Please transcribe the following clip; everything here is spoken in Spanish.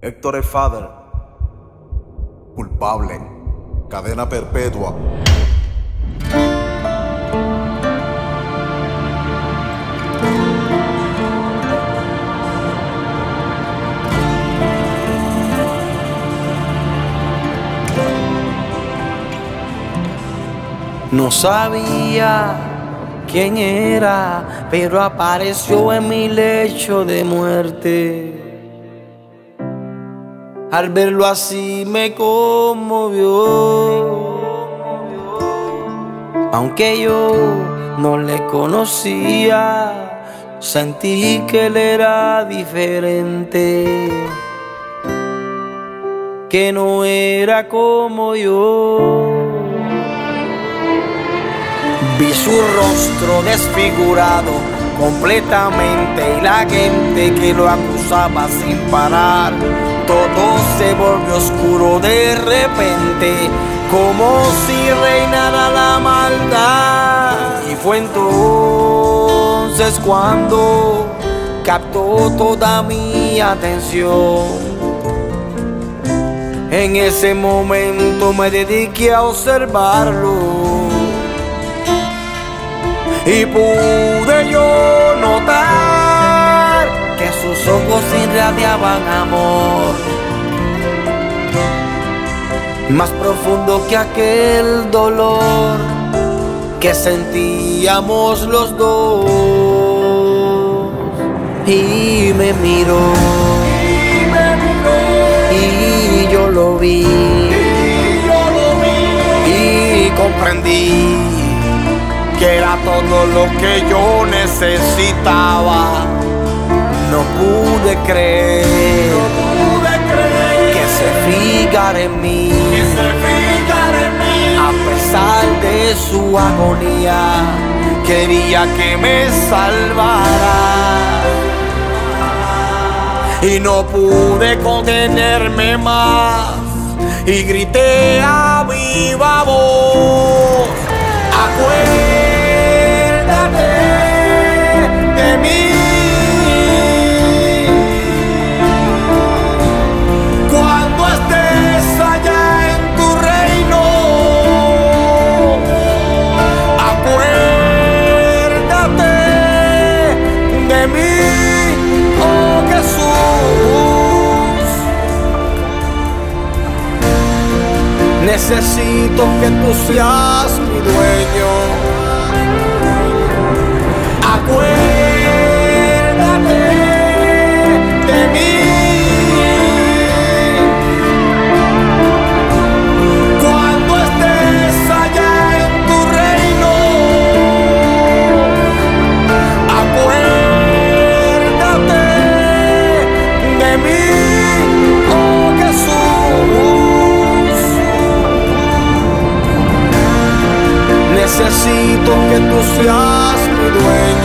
Héctor El Fader, culpable, cadena perpetua. No sabía quién era, pero apareció en mi lecho de muerte. Al verlo así me conmovió, aunque yo no le conocía, sentí que él era diferente, que no era como yo. Vi su rostro desfigurado completamente y la gente que lo acusaba sin parar. Todo se volvió oscuro de repente, como si reinara la maldad. Y fue entonces cuando captó toda mi atención. En ese momento me dediqué a observarlo y pude yo notar que sus ojos irradiaban amor, más profundo que aquel dolor que sentíamos los dos. Y me miró, y yo lo vi, y comprendí que era todo lo que yo necesitaba. No pude creer, que se fijara en mí, a pesar de su agonía, quería que me salvara. Y no pude contenerme más, y grité a viva voz: acuérdate de mí. Necesito que tú seas mi dueño. Acuérdate de mí cuando estés allá en tu reino. Acuérdate de mí, oh Jesús. Necesito que tú seas mi dueño.